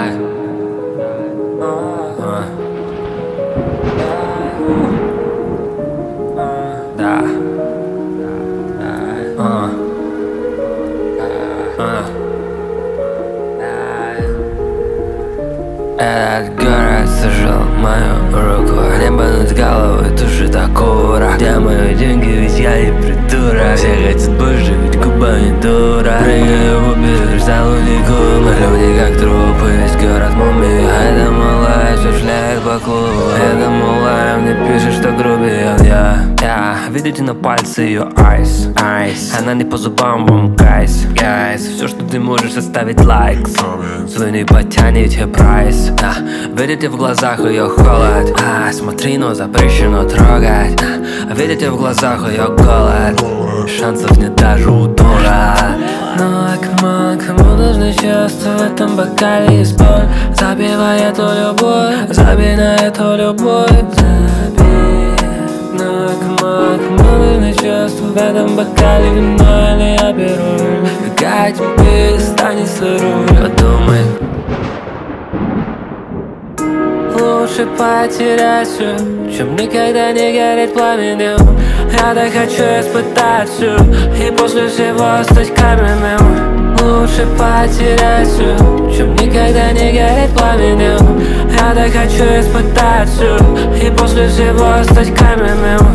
night. Да. Этот город сожжёг мою руку, небо над головой тушит такого рак. Где мои деньги, ведь я не придурок. Все хотят больше, ведь Куба не дура. Прыгаю в Убер, за лунику. Мы люди как трупы, весь город мумия. Это малая, всё шляет по клубу. Это малая, мне пишет, что грубее я. Видите на пальце её айс, айс. Она не по зубам вам, гайс, гайс. Всё, что ты можешь, оставить лайк. Вы не потянете прайс. Да, видите в глазах ее холод. Смотри, но запрещено трогать. Видите в глазах ее голод. Шансов нет даже у дура. Но окман, кому нужно счастье в этом бокале и спор. Забивай эту любовь, забей на эту любовь. Забей. Но окман, кому нужно счастье в этом бокале вино, или я беру. Какая тебе станет сырой, подумай. Лучше потерять все, чем никогда не гореть пламенем. Я так хочу испытать все и после всего стать каменным. Лучше потерять все, чем никогда не гореть пламенем. Я так хочу испытать все и после всего стать каменным.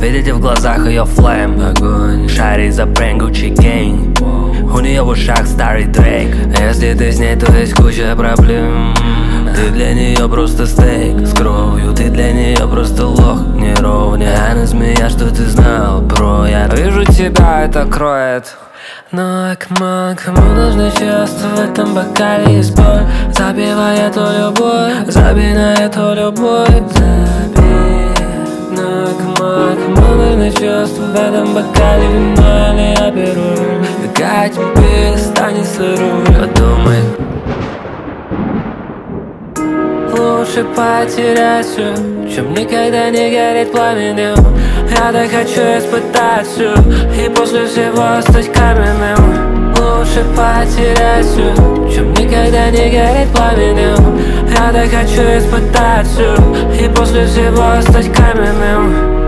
Видите в глазах ее флейм, огонь. Шарит за брэн Gucci Gang. У нее в ушах старый Дрейк. Если ты с ней, то есть куча проблем. Ты для нее просто стейк с кровью, ты для нее просто лох неровня. Она змея, что ты знал про, я вижу тебя, это кроет. Но окман, кому нужно счастье в этом бокале и спор. Забивай эту любовь, забей на эту любовь. Забей. Но окман, кому нужно счастье в этом бокале вино, или я беру. Какая тебе станет сырой, подумай. Лучше потерять все, чем никогда не гореть пламенем. Я так хочу испытать все и после всего стать каменным. Лучше потерять все, чем никогда не гореть пламенем. Я так хочу испытать все и после всего стать каменным.